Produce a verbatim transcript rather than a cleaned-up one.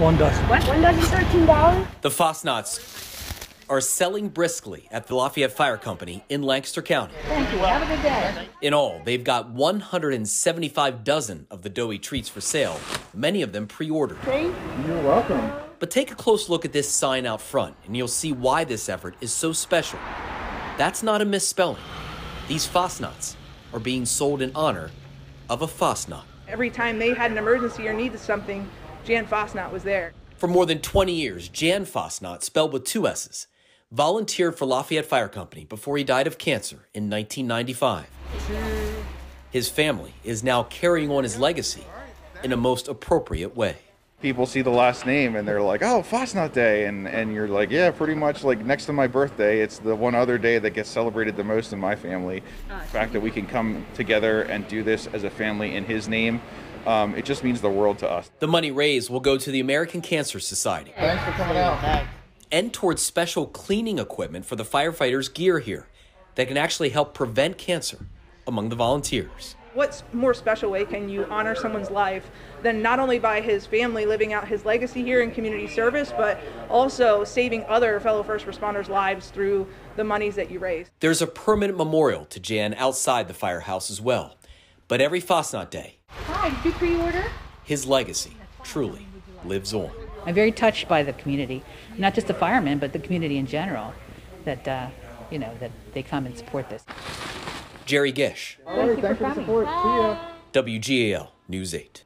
One dozen. What? One dozen, thirteen dollars? The Fasnachts are selling briskly at the Lafayette Fire Company in Lancaster County. Thank you. Have a good day. In all, they've got one hundred seventy-five dozen of the doughy treats for sale, many of them pre-ordered. Hey. You're welcome. But take a close look at this sign out front, and you'll see why this effort is so special. That's not a misspelling. These Fasnachts are being sold in honor of a Fasnacht. Every time they had an emergency or needed something, Jan Fasnacht was there. For more than twenty years, Jan Fasnacht, spelled with two S's, volunteered for Lafayette Fire Company before he died of cancer in nineteen ninety-five. His family is now carrying on his legacy in a most appropriate way. People see the last name and they're like, oh, Fasnacht Day. And, and you're like, yeah, pretty much like next to my birthday, it's the one other day that gets celebrated the most in my family. The fact that we can come together and do this as a family in his name, um, it just means the world to us. The money raised will go to the American Cancer Society. Thanks for coming out. And towards special cleaning equipment for the firefighters' gear here that can actually help prevent cancer among the volunteers. What more special way can you honor someone's life than not only by his family living out his legacy here in community service, but also saving other fellow first responders' lives through the monies that you raise? There's a permanent memorial to Jan outside the firehouse as well. But every Fasnacht Day, hi, did you pre-order? His legacy truly lives on. I'm very touched by the community, not just the firemen, but the community in general, that, uh, you know, that they come and support this. Jerry Gish. All right, thanks for the support. See ya. W G A L News eight.